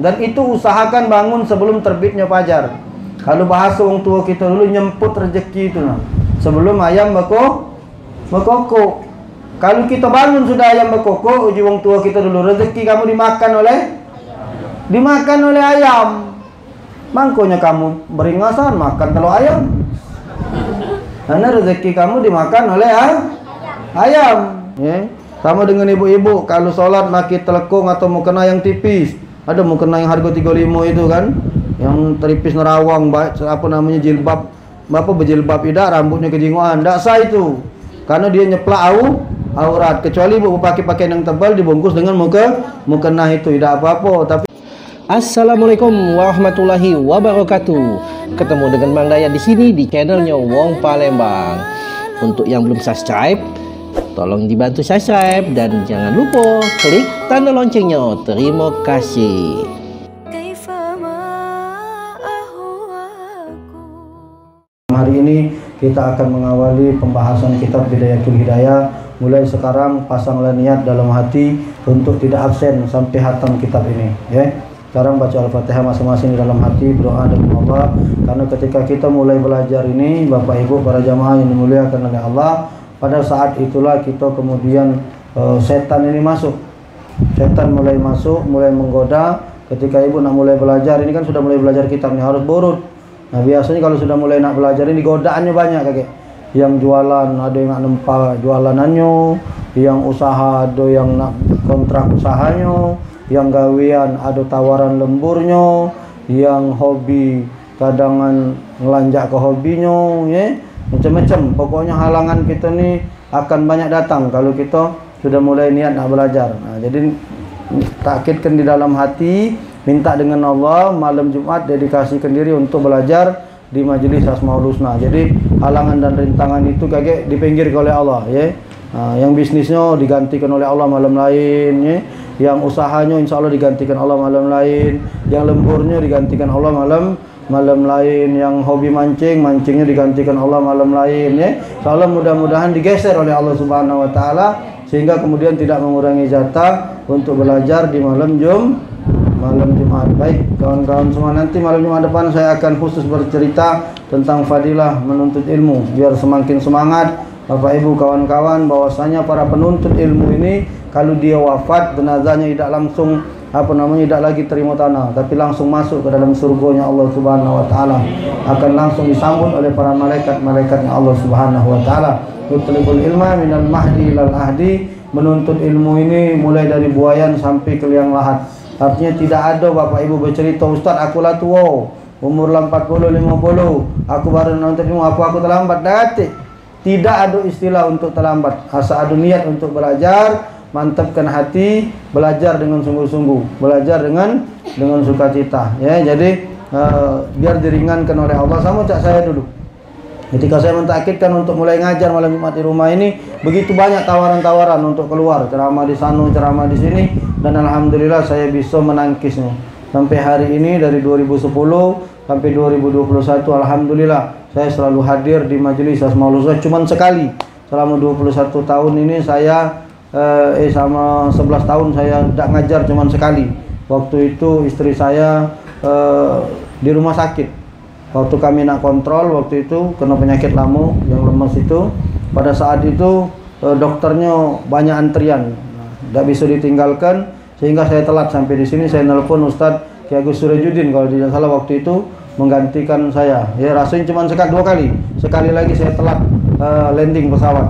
Dan itu usahakan bangun sebelum terbitnya fajar. Kalau bahasa orang tua kita dulu, nyemput rezeki itu, sebelum ayam berkokok. Kalau kita bangun sudah ayam berkokok, uji orang tua kita dulu, rezeki kamu dimakan oleh ayam. Mangkonya kamu beringasan makan telur ayam, karena rezeki kamu dimakan oleh ayam. Ya. Sama dengan ibu-ibu, kalau sholat maki telekung atau mukena yang tipis. Ada mukena yang harga 35 itu kan, yang teripis nerawang, apa namanya, jilbab. Bapak berjilbab tidak, rambutnya kejinguan, tidak sah itu, karena dia nyeplak aurat. Kecuali ibu pakai pakaian yang tebal dibungkus dengan mukena itu, tidak apa-apa. Tapi Assalamualaikum warahmatullahi wabarakatuh. Ketemu dengan Mang Dayat di sini di channelnya Wong Palembang. Untuk yang belum subscribe, tolong dibantu subscribe dan jangan lupa klik tanda loncengnya. Terima kasih. Hari ini kita akan mengawali pembahasan kitab Hidayatul Hidayah. Mulai sekarang pasanglah niat dalam hati untuk tidak absen sampai hatam kitab ini, ya. Sekarang baca Al-Fatihah masing-masing dalam hati, berdoa dan Allah. Karena ketika kita mulai belajar ini, Bapak Ibu para jamaah yang dimuliakan oleh Allah, pada saat itulah kita kemudian setan ini masuk. Setan mulai masuk, mulai menggoda. Ketika Ibu nak mulai belajar, ini kan sudah mulai belajar kitabnya, harus burut. Nah, biasanya kalau sudah mulai nak belajar ini godaannya banyak, kakek. Yang jualan, ada yang nak nempal jualanannya, yang usaha, ada yang nak kontrak usahanya, yang gawian ada tawaran lemburnya, yang hobi kadangan ngelanjak ke hobinya, ya, macam-macam. Pokoknya halangan kita nih akan banyak datang kalau kita sudah mulai niat nak belajar. Nah, jadi takkitkan di dalam hati, minta dengan Allah, malam Jumat dedikasikan diri untuk belajar di Majelis Asmaul Husna. Jadi halangan dan rintangan itu kakek dipinggirkan oleh Allah, ya. Nah, yang bisnisnya digantikan oleh Allah malam lain, ya. Yang usahanya insya Allah digantikan Allah malam lain, yang lemburnya digantikan Allah malam lain, yang hobi mancingnya digantikan Allah malam lain, ya. Insya Allah mudah-mudahan digeser oleh Allah Subhanahu Wa Taala sehingga kemudian tidak mengurangi jatah untuk belajar di malam Jumat. Baik kawan-kawan semua, nanti malam Jumat depan saya akan khusus bercerita tentang fadilah menuntut ilmu biar semakin semangat Bapak Ibu kawan-kawan, bahwasanya para penuntut ilmu ini kalau dia wafat, jenazahnya tidak langsung tidak lagi terima tanah, tapi langsung masuk ke dalam surganya Allah Subhanahu Wa Taala. Akan langsung disambut oleh para malaikat-malaikatnya Allah Subhanahu Wa Taala. Utlubul ilma minal mahdi ilal ahdi. Menuntut ilmu ini mulai dari buayan sampai ke liang lahat. Artinya tidak ada Bapak Ibu bercerita, Ustaz akulah tua, umur 40-50, aku baru menuntut ilmu, aku terlambat. Tidak ada istilah untuk terlambat. Asa ada niat untuk belajar, mantapkan hati, belajar dengan sungguh-sungguh, belajar dengan sukacita, ya. Jadi biar diringankan oleh Allah. Sama cak saya dulu ketika saya mentakitkan untuk mulai ngajar malam Jumat di rumah ini, begitu banyak tawaran-tawaran untuk keluar, ceramah di sana, ceramah di sini, dan alhamdulillah saya bisa menangkisnya sampai hari ini. Dari 2010 sampai 2021 alhamdulillah saya selalu hadir di Majelis Asmaul Husna. Cuman sekali selama 21 tahun ini saya sama 11 tahun saya tidak ngajar, cuman sekali. Waktu itu istri saya di rumah sakit. Waktu kami nak kontrol, waktu itu kena penyakit lama yang lemas itu. Pada saat itu dokternya banyak antrian, tidak bisa ditinggalkan, sehingga saya telat sampai di sini. Saya nelpon Ustadz Ki Agus Surajudin kalau tidak salah waktu itu menggantikan saya. Ya, rasanya cuman sekali dua kali. Sekali lagi saya telat landing pesawat.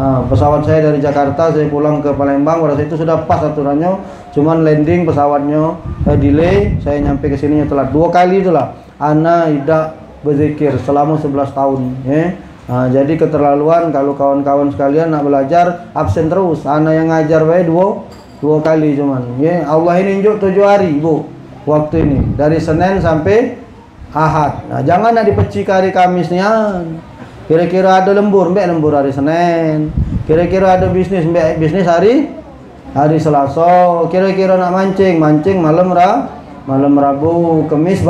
Nah, pesawat saya dari Jakarta, saya pulang ke Palembang, pada saat itu sudah pas aturannya, cuman landing pesawatnya delay, saya nyampe ke sininya telat. Dua kali itulah ana tidak berzikir selama 11 tahun, ya. Nah, jadi keterlaluan kalau kawan-kawan sekalian nak belajar absen terus. Ana yang ngajar wae dua kali cuman, ya. Allah ini nunjuk 7 hari, Bu. Waktu ini dari Senin sampai Ahad. Nah, jangan nak dipecik hari Kamisnya. Kira-kira ada lembur, mbak lembur hari Senin. Kira-kira ada bisnis, mbak bisnis hari Selasa. Kira-kira nak mancing malam Rabu, Kamis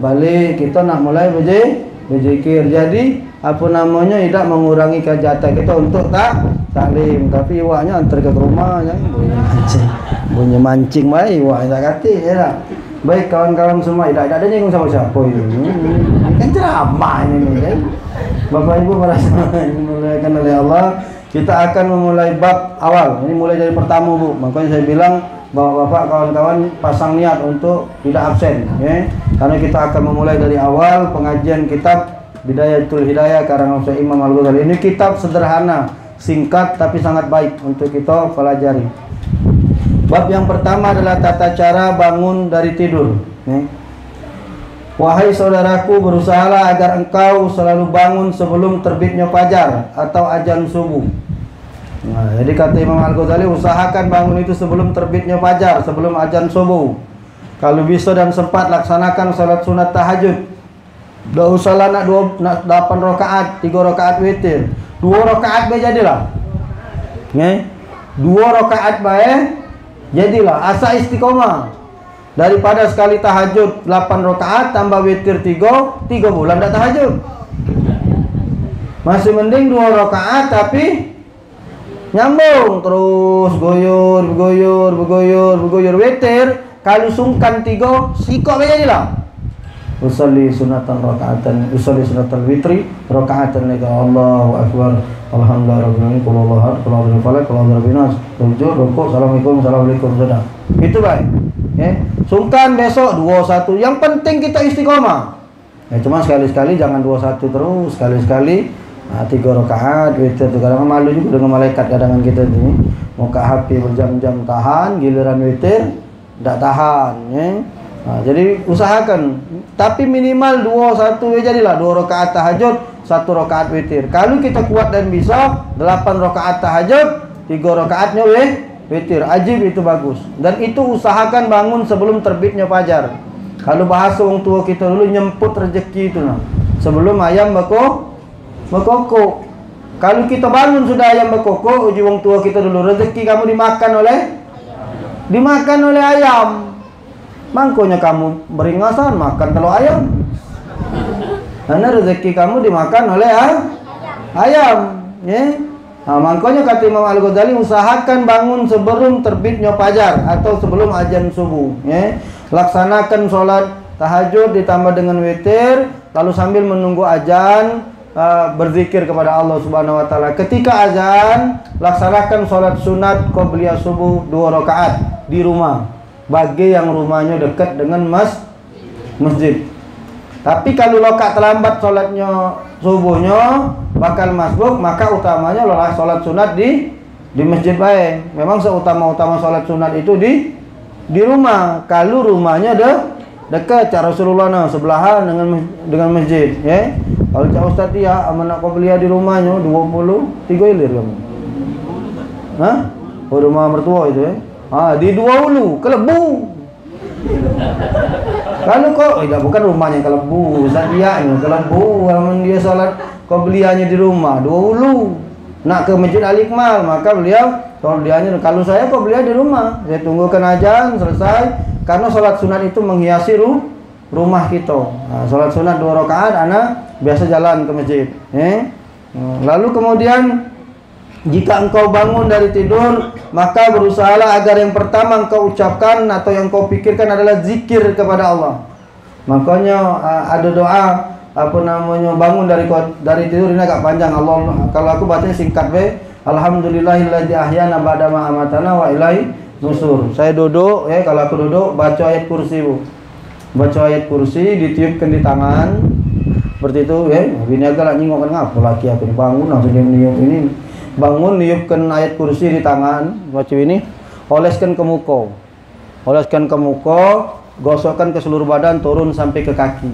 balik. Kita nak mulai berzikir. Jadi tidak mengurangi jatah kita untuk taklim. Tapi iwaknya antar ke rumah, bunyi mancing baik, iwaknya tak kati, ya tak. Baik kawan-kawan semua, tidak ada yang sama siapa itu. Kan ceramah ini kan. Bapak Ibu para dimuliakan oleh Allah, kita akan memulai bab awal. Ini mulai dari pertama, Bu. Makanya saya bilang bahwa Bapak kawan-kawan pasang niat untuk tidak absen, ya. Karena kita akan memulai dari awal pengajian kitab Hidayatul Hidayah karangan Syekh Imam Al-Ghazali. Ini kitab sederhana, singkat tapi sangat baik untuk kita pelajari. Bab yang pertama adalah tata cara bangun dari tidur. Wahai saudaraku, berusahalah agar engkau selalu bangun sebelum terbitnya fajar atau azan subuh. Nah, jadi kata Imam Al-Ghazali, usahakan bangun itu sebelum terbitnya fajar, sebelum azan subuh. Kalau bisa dan sempat, laksanakan salat sunat tahajud. Dah usahlah nak 8 rakaat, 3 rakaat witir, 2 rakaat baik jadilah. Nggih. 2 rakaat baik jadilah, asa istiqomah. Daripada sekali tahajud 8 rakaat tambah witir 3 bulan tidak tahajud. Masih mending 2 rakaat tapi nyambung terus, goyor witir. Kalau sungkan 3 sikok jadilah. Usalli sunatan rakaatan, usalli sunatan witri rakaatan lagi. Allahu akbar. Alhamdulillahirabbil alamin, assalamualaikum. Itu baik. Ya. Sungkan besok 21. Yang penting kita istiqomah. Ya, cuma sekali-sekali jangan 21 terus, sekali-sekali 3 rakaat witir. Kadang malu juga dengan malaikat kadang kita ini. Muka HP berjam-jam tahan, giliran witir tidak tahan, ya. Nah, jadi usahakan, tapi minimal 2-1 ya jadilah, 2 rakaat tahajud, 1 rakaat witir. Kalau kita kuat dan bisa, 8 rakaat tahajud, 3 rakaatnya witir. Ajib itu bagus. Dan itu usahakan bangun sebelum terbitnya fajar. Kalau bahasa orang tua kita dulu, nyemput rezeki itu nah. Sebelum ayam berkokok. Kalau kita bangun sudah ayam berkokok, uji orang tua kita dulu, rezeki kamu dimakan oleh ayam. Mangkonya kamu beringasan makan telur ayam. Karena rezeki kamu dimakan oleh ayam. Ya. Nah, mangkonya kata Imam Al-Ghazali, usahakan bangun sebelum terbitnya fajar atau sebelum azan subuh. Ya. Laksanakan sholat tahajud ditambah dengan witir, lalu sambil menunggu azan berzikir kepada Allah Subhanahu Wa Taala. Ketika azan, laksanakan sholat sunat qobliyah subuh 2 rakaat di rumah. Bagi yang rumahnya dekat dengan masjid. Tapi kalau lokak terlambat sholatnya subuhnya bakal masbuk, maka utamanya lolah sholat sunat di masjid baik. Memang seutama-utama sholat sunat itu di rumah. Kalau rumahnya dekat, cara Rasulullah sebelahan dengan masjid. Ya. Kalau cak Ustaz ya, amanah qobliyah di rumahnya 23 ilir kamu. Hah? Oh, rumah mertua itu ya. Ah, di dua ulu, kelebu. Kalau kok, tidak bukan rumahnya kelebu, zadianya kelebu. Walaupun dia sholat, kau beliannya di rumah, dua ulu. Nak ke Masjid Al-Iqmal, maka beliau beliannya. Kalau saya kok beliau di rumah, saya tunggukan ajan selesai. Karena sholat sunat itu menghiasi rumah kita. Nah, sholat sunat 2 rakaat, anak biasa jalan ke masjid. Lalu kemudian, jika engkau bangun dari tidur, maka berusahalah agar yang pertama engkau ucapkan atau yang kau pikirkan adalah zikir kepada Allah. Makanya ada doa bangun dari tidur ini agak panjang. Allah, kalau aku bacanya singkat be. Alhamdulillahilladzi ahyana ba'da ma amatana wa ilaihi nusyur. Saya duduk, ya, kalau aku duduk baca ayat kursi, Bu. Baca ayat kursi ditiupkan di tangan. Seperti itu, ya. Bini agak nyingok kan ngapa laki aku bangun langsung niup ini. Bangun, niupkan ayat kursi di tangan, baca ini, oleskan ke muka, gosokkan ke seluruh badan, turun sampai ke kaki.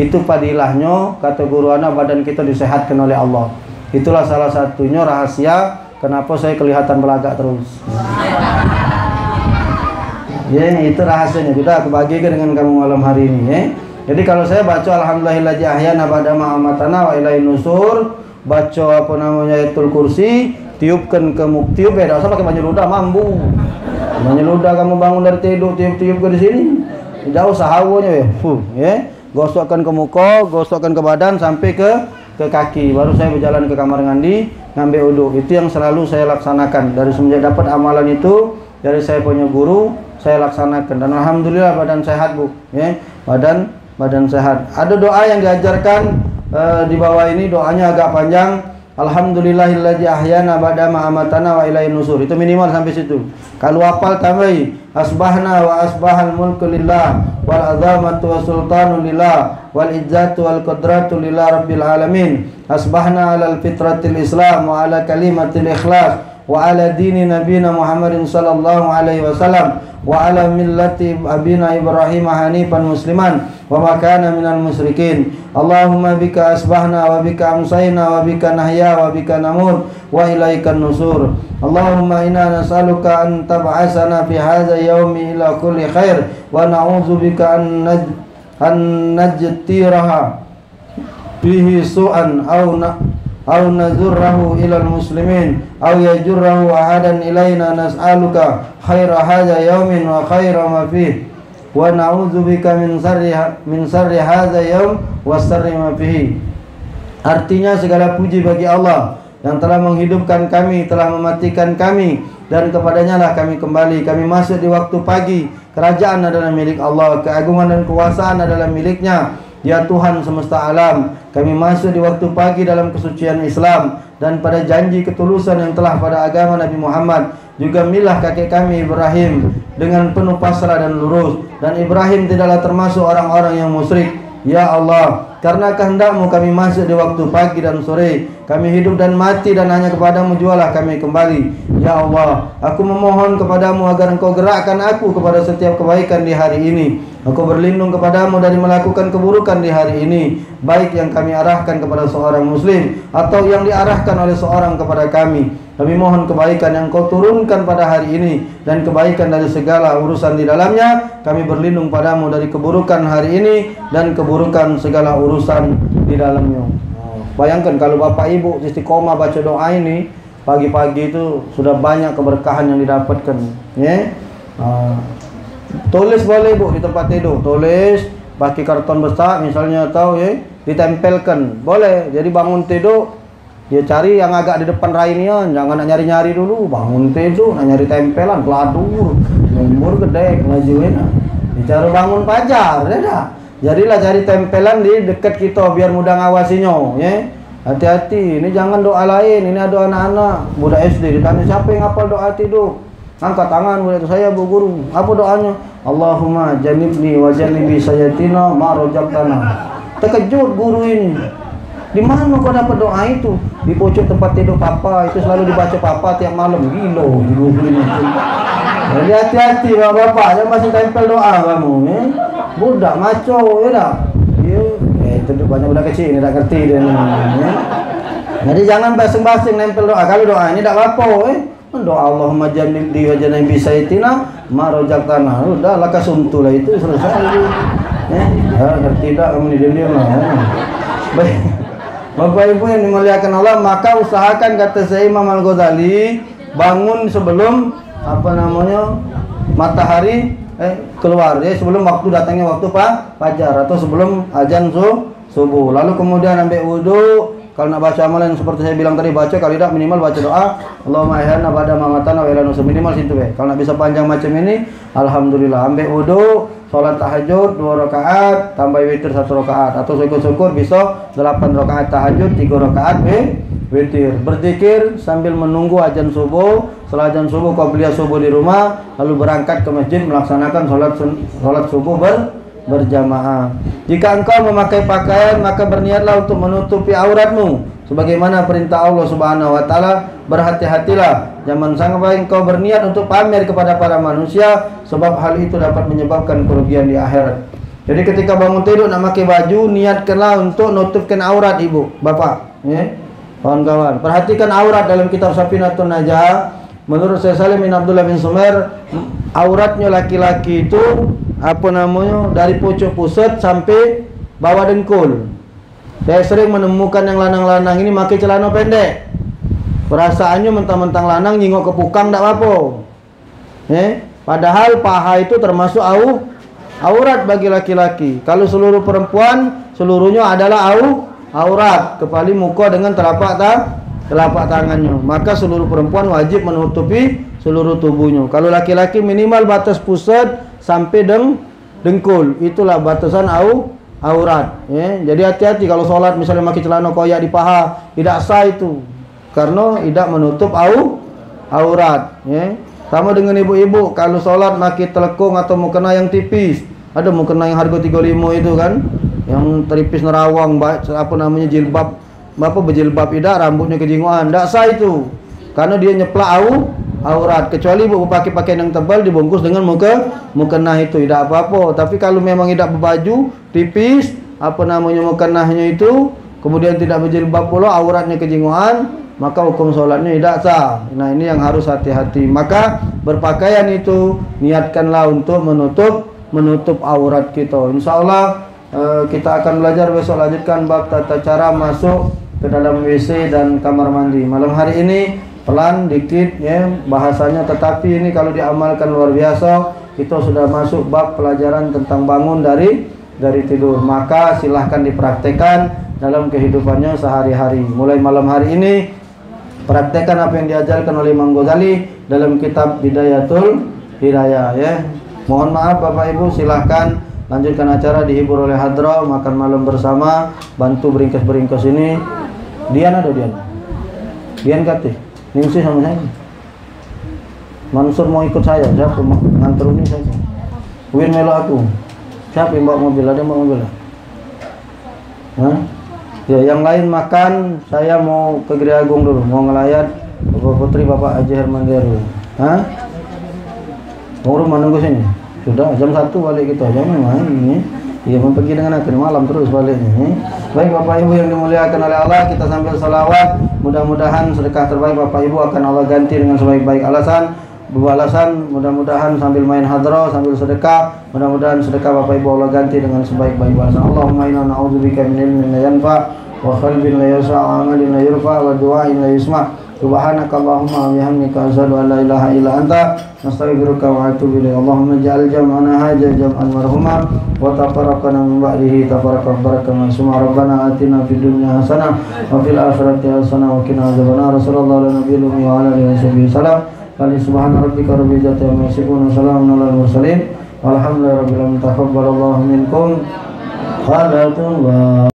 Itu padilahnya, kata guru anak, badan kita disehatkan oleh Allah. Itulah salah satunya rahasia kenapa saya kelihatan belagak terus. Ya, itu rahasianya. Sudah aku bagikan dengan kamu malam hari ini. Ya. Jadi kalau saya baca alhamdulillahilladzi ahyana ba'da ma amatana wa ilaihi nusyur, baca ayatul kursi, tiupkan ke muka, tiup ya, tidak usah pakai banyeludah, mambu. Banyeludah kamu bangun dari tidur, tiup ke di sini, tidak usah hawanya ya. Gosokkan ke muka, gosokkan ke badan sampai ke kaki. Baru saya berjalan ke kamar mandi, ngambil uduk. Itu yang selalu saya laksanakan dari semenjak dapat amalan itu dari saya punya guru saya laksanakan dan alhamdulillah badan sehat, Bu, ya. Badan sehat. Ada doa yang diajarkan di bawah ini, doanya agak panjang. Alhamdulillahilladzi ahyana ba'da ma amatana wa ilaihi nusur. Itu minimal sampai situ. Kalau hafal tambahi asbahna wa asbahal mulku lillah wal azamatu wa sultanu lillah wal izzatu wal qudratu lillah rabbil alamin. Asbahna 'alal fitratil islam wa 'ala kalimatil ikhlas wa 'ala dini nabiyina Muhammadin sallallahu alaihi wasallam wa 'ala millati abina Ibrahim hanifan musliman wa ma kana minal musyrikin. Allahumma bika asbahna wa bika amsayna wa bika nahya wa bika namut wa ilaikan nusur. Allahumma inna nas'aluka an tab'asana fi hadha yaumi ila kulli khair wa na'udzu bika an najtiraha bihi su'an aw nazurrahu ila almuslimin aw yajurrahu ahadan ilaina. Nas'aluka khaira hadha yaumin wa khaira ma fihi wa na'udzubika min syarri hadza yaum wa syarri ma fihi. Artinya segala puji bagi Allah yang telah menghidupkan kami, telah mematikan kami, dan kepadanya lah kami kembali. Kami masuk di waktu pagi. Kerajaan adalah milik Allah, keagungan dan kekuasaan adalah miliknya, ya Tuhan semesta alam. Kami masuk di waktu pagi dalam kesucian Islam dan pada janji ketulusan yang telah pada agama Nabi Muhammad. Juga milah kakek kami Ibrahim dengan penuh pasrah dan lurus, dan Ibrahim tidaklah termasuk orang-orang yang musyrik. Ya Allah, karena kehendakmu kami masuk di waktu pagi dan sore, kami hidup dan mati, dan hanya kepadamu jualah kami kembali. Ya Allah, aku memohon kepadamu agar engkau gerakkan aku kepada setiap kebaikan di hari ini. Aku berlindung kepadamu dari melakukan keburukan di hari ini, baik yang kami arahkan kepada seorang muslim atau yang diarahkan oleh seorang kepada kami. Kami mohon kebaikan yang kau turunkan pada hari ini dan kebaikan dari segala urusan di dalamnya. Kami berlindung padamu dari keburukan hari ini dan keburukan segala urusan di dalamnya. Bayangkan kalau bapak ibu istiqomah baca doa ini pagi-pagi itu sudah banyak keberkahan yang didapatkan. Ya, tulis boleh bu di tempat tidur, tulis pakai karton besar misalnya atau ya ditempelkan boleh. Jadi bangun tidur, dia cari yang agak di depan rainian, jangan nak nyari-nyari dulu. Bangun tidur, nak nyari tempelan, keladur, lembur gede, ngajuin. Bicara bangun pajar, ya dah. Jadilah cari tempelan di dekat kita, biar mudah ngawasinya. Ya, hati-hati. Ini jangan doa lain. Ini ada anak-anak budak SD ditanya siapa yang hafal doa tidur. Angkat tangan budak itu, saya bu guru. Apa doanya? Allahumma janibni wa janibi sayatina ma rojaktana. Terkejut guru ini. Di mana kau dapat doa itu? Di pojok tempat tidur papa, itu selalu dibaca papa tiap malam. Gilo, gilo. Jadi hati-hati bapak-bapak, jangan masih tempel doa kamu, ya. Budak maco, ya dah. Ya, itu banyak budak kecil ini tak ngerti dia ni. Ya. Jadi jangan basing-basing nempel doa. Kalau doa ini tak apa, eh. Doa Allahumma jannibni wa jannibi syaitina ma rojaktana. Sudah lah kasuntulah itu selesai. Ya, ngerti tak kamu diam-diam lah. Baik. Bapak ibu yang dimuliakan Allah, maka usahakan kata saya Imam Al-Ghazali bangun sebelum apa namanya matahari keluar, ya, sebelum waktu datangnya waktu fajar atau sebelum azan subuh. Lalu kemudian ambil wudu. Kalau nak baca amalan seperti saya bilang tadi, baca kali dah minimal baca doa Allahumma ahyana ba'da ma amatana wa ilaihi nusur, minimal situ ya. Kalau nak bisa panjang macam ini, alhamdulillah. Ambil wudu, sholat tahajud 2 rakaat, tambah witir 1 rakaat, atau syukur-syukur bisa 8 rakaat tahajud, 3 rakaat witir. Berzikir sambil menunggu azan subuh. Setelah azan subuh, qabliyah subuh di rumah, lalu berangkat ke masjid melaksanakan sholat subuh berjamaah. Jika engkau memakai pakaian, maka berniatlah untuk menutupi auratmu sebagaimana perintah Allah Subhanahu wa taala. Berhati-hatilah, jangan sampai engkau berniat untuk pamer kepada para manusia, sebab hal itu dapat menyebabkan kerugian di akhirat. Jadi ketika bangun tidur nak pakai baju, niatkanlah untuk nutupkan aurat ibu, bapak, ya. Kawan-kawan, perhatikan aurat dalam kitab Shafinatul Najah. Menurut Syekh Salim bin Abdullah bin Sumer, auratnya laki-laki itu apa namanya dari pucuk pusat sampai bawah dengkul. Saya sering menemukan yang lanang-lanang ini pakai celana pendek. Perasaannya mentang-mentang lanang nyingok ke pukang tak apa. Padahal paha itu termasuk aurat bagi laki-laki. Kalau seluruh perempuan, seluruhnya adalah aurat, kecuali muka dengan telapak tangannya. Maka seluruh perempuan wajib menutupi seluruh tubuhnya. Kalau laki-laki minimal batas pusat sampai dengkul, itulah batasan aurat. Ya. Jadi hati-hati kalau sholat misalnya pakai celana koyak di paha, tidak sah itu, karena tidak menutup aurat. Ya. Sama dengan ibu-ibu kalau sholat pakai telekung atau mukena yang tipis, ada mukena yang harga 35 itu kan, yang teripis nerawang, apa namanya, jilbab, bapak berjilbab tidak, rambutnya kejinguan, tidak sah itu, karena dia nyeplak aurat. Kecuali ibu pakai pakaian yang tebal dibungkus dengan mukena itu, tidak apa-apa. Tapi kalau memang tidak berbaju tipis, apa namanya, mukenahnya itu, kemudian tidak berjilbab pula, auratnya kejinguan, maka hukum sholatnya tidak sah. Nah, ini yang harus hati-hati. Maka berpakaian itu niatkanlah untuk menutup aurat kita. Insya Allah kita akan belajar besok, lanjutkan bab tata cara masuk ke dalam WC dan kamar mandi. Malam hari ini pelan dikit ya bahasanya, tetapi ini kalau diamalkan luar biasa. Kita sudah masuk bab pelajaran tentang bangun dari tidur, maka silahkan dipraktekkan dalam kehidupannya sehari-hari. Mulai malam hari ini praktekkan apa yang diajarkan oleh Imam Ghazali dalam kitab Hidayatul Hidayah ya. Mohon maaf Bapak Ibu, silahkan lanjutkan acara, dihibur oleh hadra, makan malam bersama, bantu beringkas-beringkas ini. Dian katih Ningsi sama saya. Mansur mau ikut saya, siapa mau nganter ini saya. Win melo aku. Siapa yang bawa mobil? Ada yang bawa mobil? Hah? Ya, yang lain makan, saya mau ke Giri Agung dulu, mau ngelayat Bapak Putri, Bapak Haji Herman Deru. Hah? Mau rumah nunggu sini. Sudah jam 1 balik kita. Jangan main ini. Ya, mau pergi dengan akhir malam terus baliknya. Baik Bapak Ibu yang dimuliakan oleh Allah, kita sambil salawat. Mudah-mudahan sedekah terbaik Bapak Ibu akan Allah ganti dengan sebaik-baik alasan, balasan. Mudah-mudahan sambil main hadroh, sambil sedekah, mudah-mudahan sedekah Bapak Ibu Allah ganti dengan sebaik-baik balasan. Allahumma inna na'udzubika min ilmin la yanfa, wa qalbin la yas'a, wa amalin la yurfa, wa du'ain la yusma. Subhanakallahumma wa bihamdika asyhadu an la ilaha illa anta nastaghfiruka wa atubu ilaik. Allahumma ja'al jam'ana hadza jam'an marhuma wa tafarraqna min ba'dihi tafarraqan barakan. Rabbana atina fid dunya hasanah wa fil akhirati hasanah wa qina adzabannar. Sallallahu alaihi wa alihi wasallam. Subhana rabbika rabbil izzati amma yasifun wa salamun alal mursalin. Alhamdulillahirabbil alamin. Taqabbalallahu minkum.